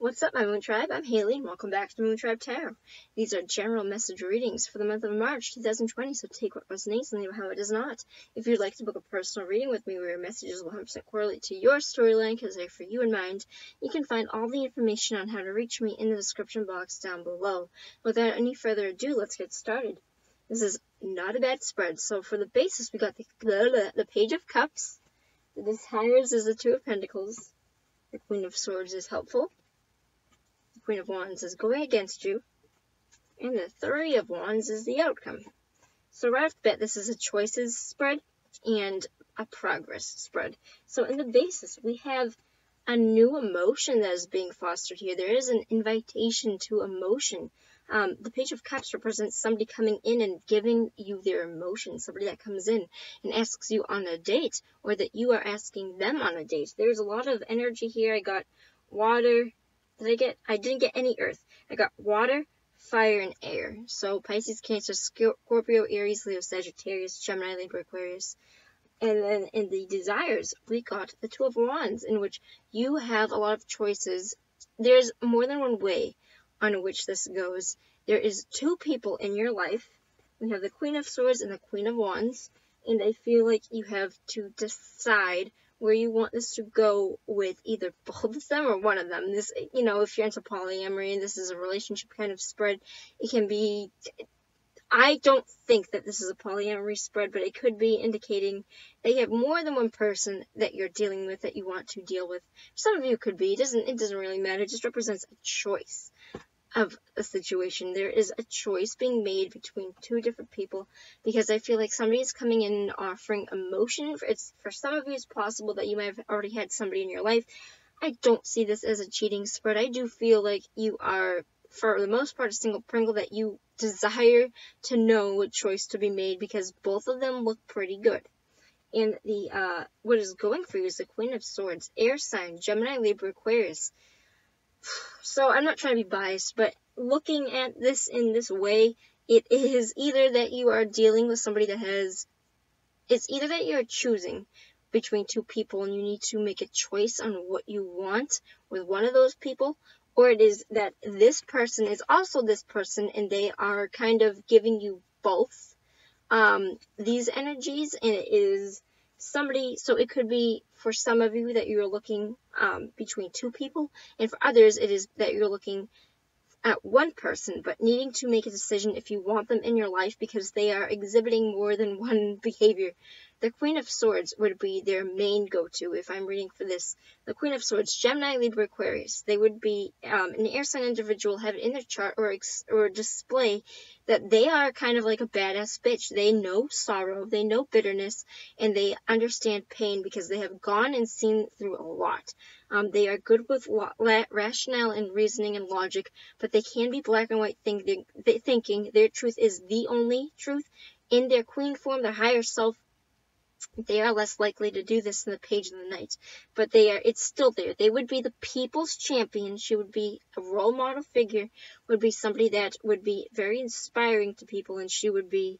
What's up, my Moon Tribe? I'm Haley, and welcome back to Moon Tribe Tarot. These are general message readings for the month of March 2020, so take what resonates and leave how it does not. If you'd like to book a personal reading with me where your messages will 100% correlate to your storyline, because they're for you in mind, you can find all the information on how to reach me in the description box down below. Without any further ado, let's get started. This is not a bad spread. So for the basis, we got the Page of Cups. The Hieros is the Two of Pentacles. The Queen of Swords is helpful. Queen of Wands is going against you, and the Three of Wands is the outcome. So right off the bat, this is a choices spread and a progress spread. So in the basis, we have a new emotion that is being fostered here. There is an invitation to emotion. The Page of Cups represents somebody coming in and giving you their emotion, somebody that comes in and asks you on a date, or that you are asking them on a date. There's a lot of energy here. I got water. I didn't get any earth. I got water, fire, and air. So Pisces, Cancer, Scorpio, Aries, Leo, Sagittarius, Gemini, Libra, Aquarius. And then in the desires, we got the Two of Wands, in which you have a lot of choices. There's more than one way on which this goes. There is two people in your life. We have the Queen of Swords and the Queen of Wands. And I feel like you have to decide where you want this to go with either both of them or one of them. This, you know, if you're into polyamory and this is a relationship kind of spread, it can be, I don't think that this is a polyamory spread, but it could be indicating that you have more than one person that you're dealing with, that you want to deal with. Some of you could be, it doesn't really matter. It just represents a choice of a situation. There is a choice being made between two different people, because I feel like somebody is coming in and offering emotion. For some of you, it's possible that you might have already had somebody in your life. I don't see this as a cheating spread. I do feel like you are, for the most part, a single Pringle, that you desire to know what choice to be made, because both of them look pretty good. And the what is going for you is the Queen of Swords, air sign, Gemini, Libra, Aquarius. So I'm not trying to be biased, but looking at this in this way, it is either that you are dealing with somebody that has, it's either that you're choosing between two people and you need to make a choice on what you want with one of those people, or it is that this person is also this person and they are kind of giving you both these energies, and it is somebody. So it could be for some of you that you're looking between two people, and for others it is that you're looking at one person but needing to make a decision if you want them in your life because they are exhibiting more than one behavior. The Queen of Swords would be their main go-to if I'm reading for this. The Queen of Swords, Gemini, Libra, Aquarius. They would be an air sign individual, have it in their chart or display that they are kind of like a badass bitch. They know sorrow, they know bitterness, and they understand pain because they have gone and seen through a lot. They are good with rationale and reasoning and logic, but they can be black and white thinking. Their truth is the only truth. In their queen form, their higher self, they are less likely to do this than the Page of the Knight, but they are, it's still there. They would be the people's champion. She would be a role model figure, would be somebody that would be very inspiring to people, and she would be,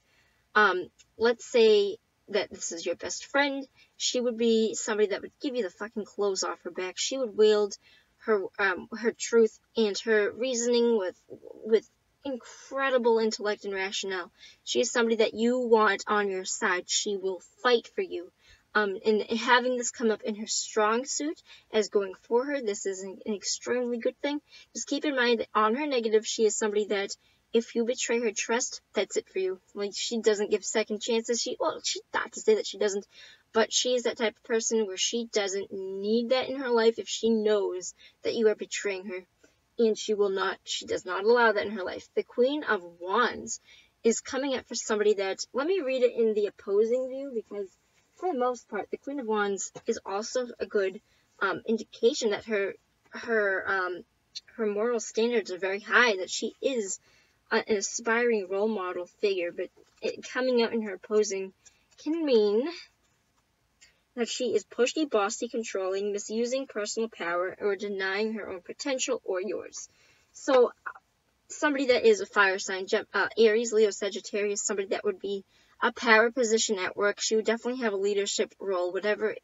let's say that this is your best friend. She would be somebody that would give you the fucking clothes off her back. She would wield her, her truth and her reasoning with incredible intellect and rationale. She is somebody that you want on your side. She will fight for you. And having this come up in her strong suit as going for her, this is an extremely good thing. Just keep in mind that on her negative, she is somebody that if you betray her trust, that's it for you. Like, she doesn't give second chances. She's not to say that she doesn't, but she is that type of person where she doesn't need that in her life if she knows that you are betraying her. And she does not allow that in her life. The Queen of Wands is coming up for somebody that, let me read it in the opposing view, because for the most part, the Queen of Wands is also a good indication that her moral standards are very high, that she is an aspiring role model figure, but it coming out in her opposing can mean that she is pushy, bossy, controlling, misusing personal power, or denying her own potential or yours. So somebody that is a fire sign, Aries, Leo, Sagittarius, somebody that would be a power position at work. She would definitely have a leadership role, whatever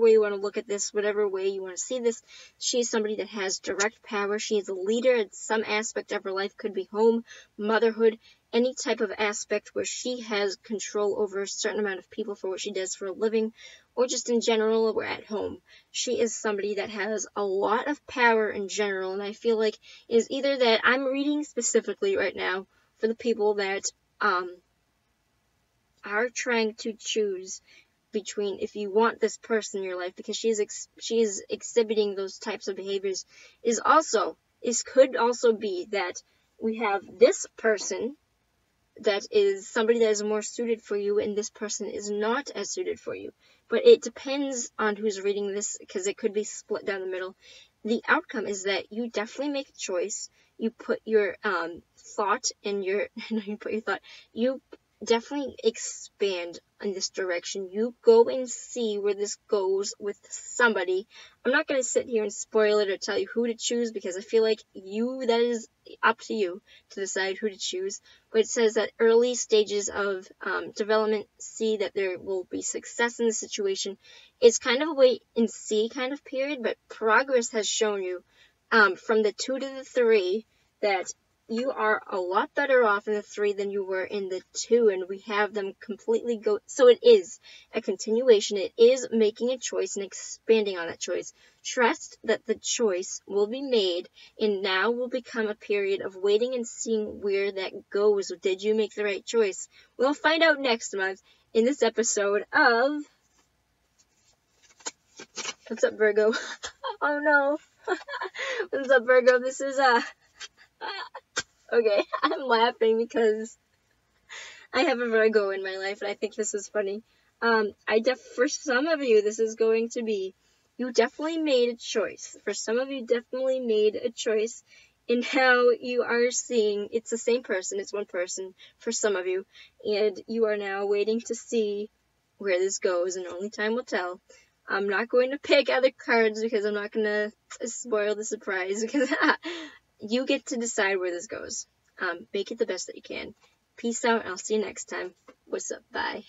way you want to look at this, whatever way you want to see this. She's somebody that has direct power. She is a leader in some aspect of her life. Could be home, motherhood, any type of aspect where she has control over a certain amount of people for what she does for a living, or just in general, or at home. She is somebody that has a lot of power in general, and I feel like it is either that I'm reading specifically right now for the people that are trying to choose between if you want this person in your life, because she is exhibiting those types of behaviors. Could also be that we have this person that is somebody that is more suited for you, and this person is not as suited for you. But it depends on who's reading this, because it could be split down the middle. The outcome is that you definitely make a choice. You put your thought and your you definitely expand in this direction. You go and see where this goes with somebody. I'm not going to sit here and spoil it or tell you who to choose, because I feel like that is up to you to decide who to choose. But it says that early stages of development, see that there will be success in the situation. It's kind of a wait and see kind of period, but progress has shown you from the 2 to the 3 that you are a lot better off in the 3 than you were in the 2, and we have them completely go. So it is a continuation. It is making a choice and expanding on that choice. Trust that the choice will be made, and now will become a period of waiting and seeing where that goes. Did you make the right choice? We'll find out next month in this episode of What's Up, Virgo? Oh, no. What's up, Virgo? This is okay, I'm laughing because I have a Virgo in my life, and I think this is funny. For some of you, this is going to be, you definitely made a choice. For some of you, definitely made a choice in how you are seeing. It's the same person. It's one person for some of you, and you are now waiting to see where this goes, and only time will tell. I'm not going to pick other cards because I'm not going to spoil the surprise, because you get to decide where this goes. Make it the best that you can. Peace out. I'll see you next time. What's up? Bye.